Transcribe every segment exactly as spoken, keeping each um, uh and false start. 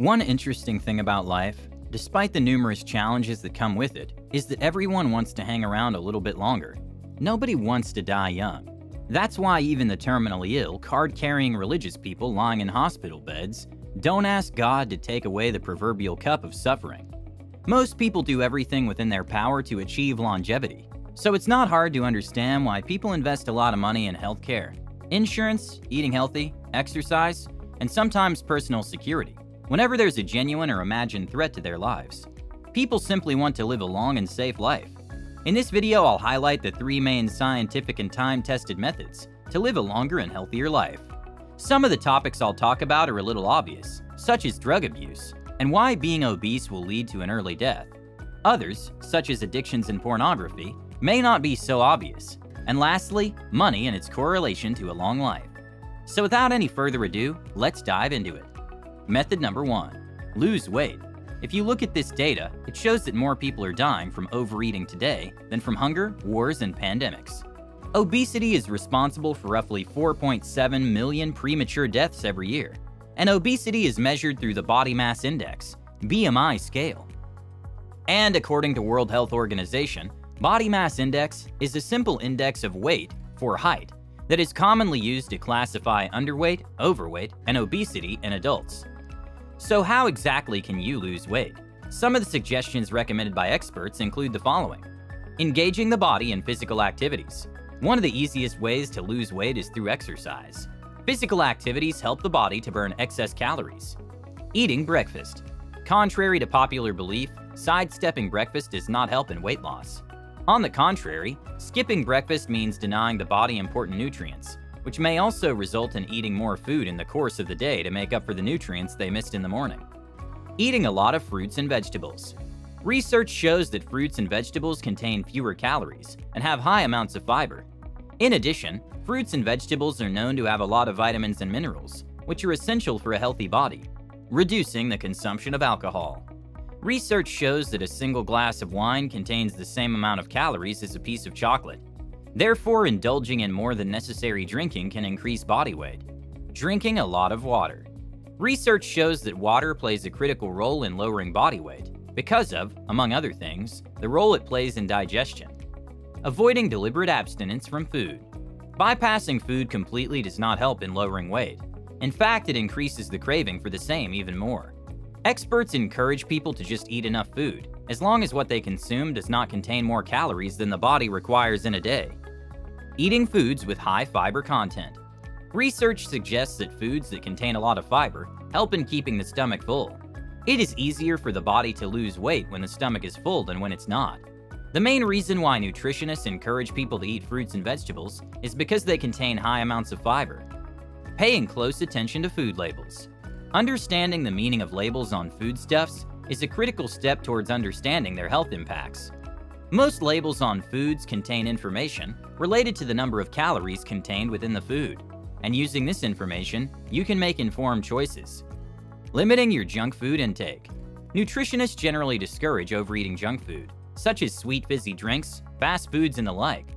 One interesting thing about life, despite the numerous challenges that come with it, is that everyone wants to hang around a little bit longer. Nobody wants to die young. That's why even the terminally ill, card-carrying religious people lying in hospital beds don't ask God to take away the proverbial cup of suffering. Most people do everything within their power to achieve longevity, so it's not hard to understand why people invest a lot of money in healthcare, insurance, eating healthy, exercise, and sometimes personal security. Whenever there's a genuine or imagined threat to their lives, people simply want to live a long and safe life. In this video, I'll highlight the three main scientific and time-tested methods to live a longer and healthier life. Some of the topics I'll talk about are a little obvious, such as drug abuse and why being obese will lead to an early death. Others, such as addictions and pornography, may not be so obvious. And lastly, money and its correlation to a long life. So without any further ado, let's dive into it. Method number one, lose weight. If you look at this data, it shows that more people are dying from overeating today than from hunger, wars, and pandemics. Obesity is responsible for roughly four point seven million premature deaths every year, and obesity is measured through the Body Mass Index, B M I scale. And according to World Health Organization, Body Mass Index is a simple index of weight for height that is commonly used to classify underweight, overweight, and obesity in adults. So how exactly can you lose weight? Some of the suggestions recommended by experts include the following. Engaging the body in physical activities. One of the easiest ways to lose weight is through exercise. Physical activities help the body to burn excess calories. Eating breakfast. Contrary to popular belief, sidestepping breakfast does not help in weight loss. On the contrary, skipping breakfast means denying the body important nutrients, which may also result in eating more food in the course of the day to make up for the nutrients they missed in the morning. Eating a lot of fruits and vegetables. Research shows that fruits and vegetables contain fewer calories and have high amounts of fiber. In addition, fruits and vegetables are known to have a lot of vitamins and minerals, which are essential for a healthy body. Reducing the consumption of alcohol. Research shows that a single glass of wine contains the same amount of calories as a piece of chocolate. Therefore, indulging in more than necessary drinking can increase body weight. Drinking a lot of water. Research shows that water plays a critical role in lowering body weight because of, among other things, the role it plays in digestion. Avoiding deliberate abstinence from food. Bypassing food completely does not help in lowering weight. In fact, it increases the craving for the same even more. Experts encourage people to just eat enough food, as long as what they consume does not contain more calories than the body requires in a day. Eating foods with high fiber content. Research suggests that foods that contain a lot of fiber help in keeping the stomach full. It is easier for the body to lose weight when the stomach is full than when it's not. The main reason why nutritionists encourage people to eat fruits and vegetables is because they contain high amounts of fiber. Paying close attention to food labels. Understanding the meaning of labels on foodstuffs is a critical step towards understanding their health impacts. Most labels on foods contain information related to the number of calories contained within the food, and using this information, you can make informed choices. Limiting your junk food intake. Nutritionists generally discourage overeating junk food, such as sweet fizzy drinks, fast foods, and the like.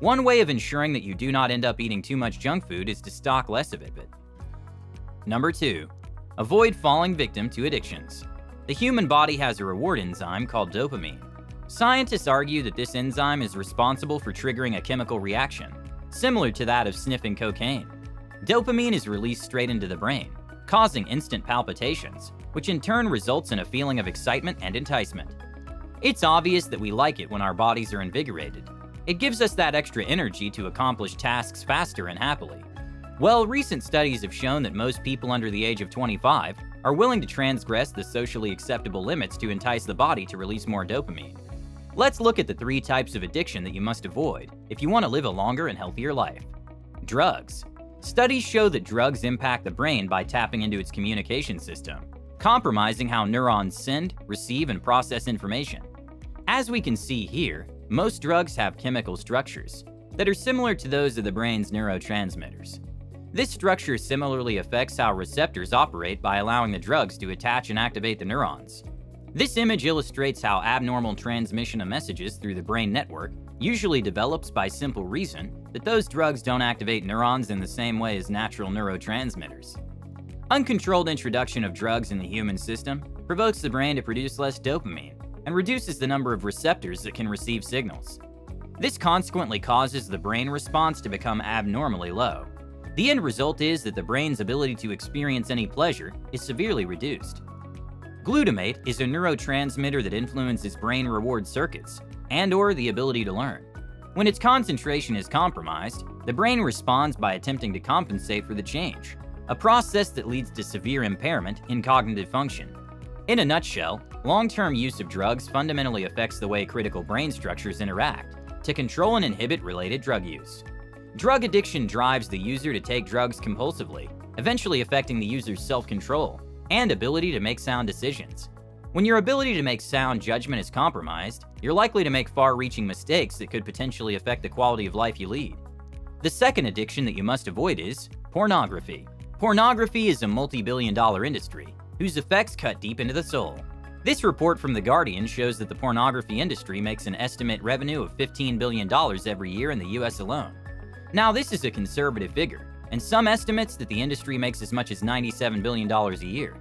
One way of ensuring that you do not end up eating too much junk food is to stock less of it. Number two. Avoid falling victim to addictions. The human body has a reward enzyme called dopamine. Scientists argue that this enzyme is responsible for triggering a chemical reaction, similar to that of sniffing cocaine. Dopamine is released straight into the brain, causing instant palpitations, which in turn results in a feeling of excitement and enticement. It's obvious that we like it when our bodies are invigorated. It gives us that extra energy to accomplish tasks faster and happily. Well, recent studies have shown that most people under the age of twenty-five are willing to transgress the socially acceptable limits to entice the body to release more dopamine. Let's look at the three types of addiction that you must avoid if you want to live a longer and healthier life. Drugs. Studies show that drugs impact the brain by tapping into its communication system, compromising how neurons send, receive, and process information. As we can see here, most drugs have chemical structures that are similar to those of the brain's neurotransmitters. This structure similarly affects how receptors operate by allowing the drugs to attach and activate the neurons. This image illustrates how abnormal transmission of messages through the brain network usually develops by simple reason that those drugs don't activate neurons in the same way as natural neurotransmitters. Uncontrolled introduction of drugs in the human system provokes the brain to produce less dopamine and reduces the number of receptors that can receive signals. This consequently causes the brain response to become abnormally low. The end result is that the brain's ability to experience any pleasure is severely reduced. Glutamate is a neurotransmitter that influences brain reward circuits and/or the ability to learn. When its concentration is compromised, the brain responds by attempting to compensate for the change, a process that leads to severe impairment in cognitive function. In a nutshell, long-term use of drugs fundamentally affects the way critical brain structures interact to control and inhibit related drug use. Drug addiction drives the user to take drugs compulsively, eventually affecting the user's self-control and ability to make sound decisions. When your ability to make sound judgment is compromised, you're likely to make far-reaching mistakes that could potentially affect the quality of life you lead. The second addiction that you must avoid is pornography. Pornography is a multi-billion dollar industry whose effects cut deep into the soul. This report from The Guardian shows that the pornography industry makes an estimate revenue of fifteen billion dollars every year in the U S alone. Now, this is a conservative figure, and some estimates that the industry makes as much as ninety-seven billion dollars a year.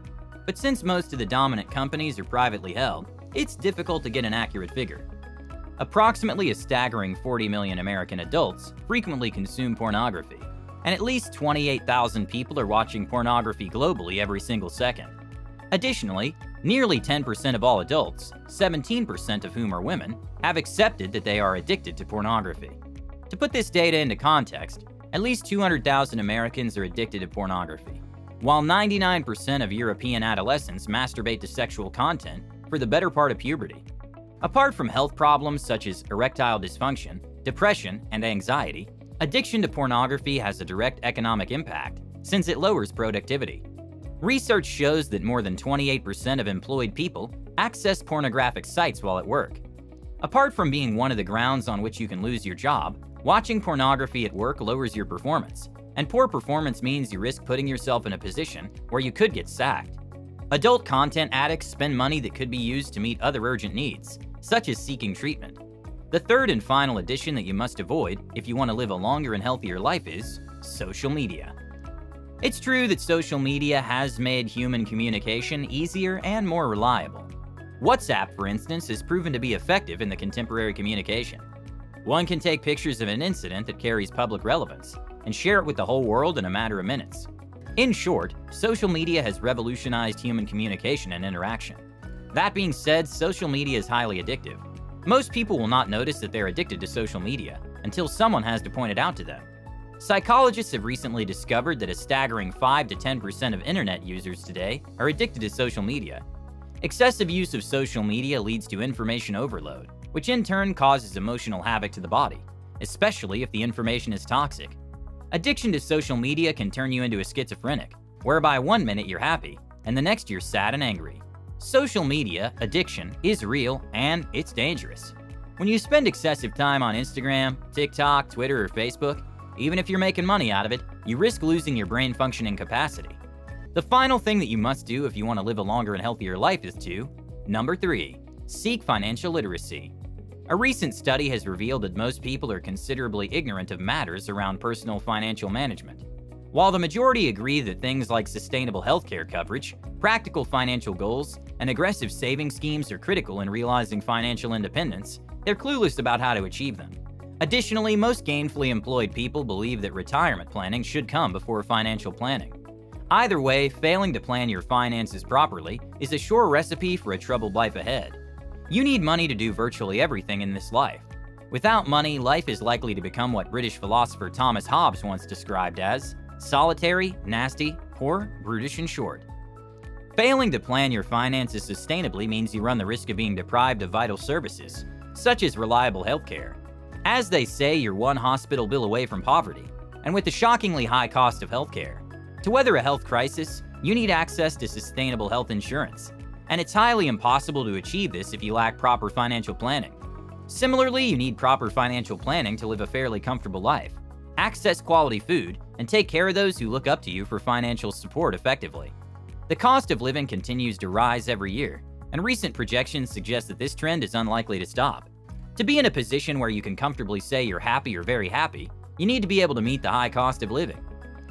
But since most of the dominant companies are privately held, it's difficult to get an accurate figure. Approximately a staggering forty million American adults frequently consume pornography, and at least twenty-eight thousand people are watching pornography globally every single second. Additionally, nearly ten percent of all adults, seventeen percent of whom are women, have accepted that they are addicted to pornography. To put this data into context, at least two hundred thousand Americans are addicted to pornography, while ninety-nine percent of European adolescents masturbate to sexual content for the better part of puberty. Apart from health problems such as erectile dysfunction, depression, and anxiety, addiction to pornography has a direct economic impact since it lowers productivity. Research shows that more than twenty-eight percent of employed people access pornographic sites while at work. Apart from being one of the grounds on which you can lose your job, watching pornography at work lowers your performance, and poor performance means you risk putting yourself in a position where you could get sacked. Adult content addicts spend money that could be used to meet other urgent needs, such as seeking treatment. The third and final addiction that you must avoid if you want to live a longer and healthier life is social media. It's true that social media has made human communication easier and more reliable. WhatsApp, for instance, has proven to be effective in the contemporary communication. One can take pictures of an incident that carries public relevance and share it with the whole world in a matter of minutes. In short, social media has revolutionized human communication and interaction. That being said, social media is highly addictive. Most people will not notice that they're addicted to social media until someone has to point it out to them. Psychologists have recently discovered that a staggering five to ten percent of internet users today are addicted to social media. Excessive use of social media leads to information overload, which in turn causes emotional havoc to the body, especially if the information is toxic. Addiction to social media can turn you into a schizophrenic, whereby one minute you're happy and the next you're sad and angry. Social media addiction is real, and it's dangerous. When you spend excessive time on Instagram, TikTok, Twitter, or Facebook, even if you're making money out of it, you risk losing your brain functioning capacity. The final thing that you must do if you want to live a longer and healthier life is to number three, seek financial literacy. A recent study has revealed that most people are considerably ignorant of matters around personal financial management. While the majority agree that things like sustainable healthcare coverage, practical financial goals, and aggressive saving schemes are critical in realizing financial independence, they're clueless about how to achieve them. Additionally, most gainfully employed people believe that retirement planning should come before financial planning. Either way, failing to plan your finances properly is a sure recipe for a troubled life ahead. You need money to do virtually everything in this life. Without money, life is likely to become what British philosopher Thomas Hobbes once described as solitary, nasty, poor, brutish, and short. Failing to plan your finances sustainably means you run the risk of being deprived of vital services, such as reliable healthcare. As they say, you're one hospital bill away from poverty, and with the shockingly high cost of healthcare. To weather a health crisis, you need access to sustainable health insurance, and it's highly impossible to achieve this if you lack proper financial planning. Similarly, you need proper financial planning to live a fairly comfortable life, access quality food, and take care of those who look up to you for financial support effectively. The cost of living continues to rise every year, and recent projections suggest that this trend is unlikely to stop. To be in a position where you can comfortably say you're happy or very happy, you need to be able to meet the high cost of living.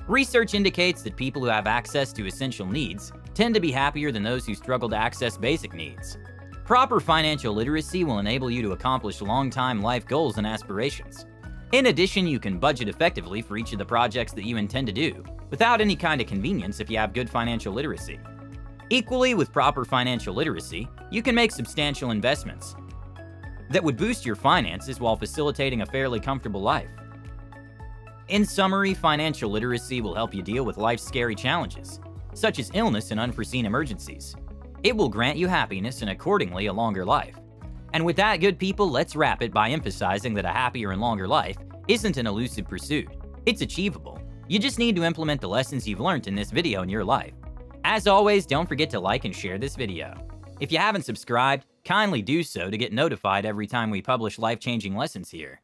Research indicates that people who have access to essential needs tend to be happier than those who struggle to access basic needs. Proper financial literacy will enable you to accomplish long-time life goals and aspirations. In addition, you can budget effectively for each of the projects that you intend to do, without any kind of convenience if you have good financial literacy. Equally, with proper financial literacy, you can make substantial investments that would boost your finances while facilitating a fairly comfortable life. In summary, financial literacy will help you deal with life's scary challenges, such as illness and unforeseen emergencies. It will grant you happiness and, accordingly, a longer life. And with that, good people, let's wrap it by emphasizing that a happier and longer life isn't an elusive pursuit. It's achievable. You just need to implement the lessons you've learned in this video in your life. As always, don't forget to like and share this video. If you haven't subscribed, kindly do so to get notified every time we publish life-changing lessons here.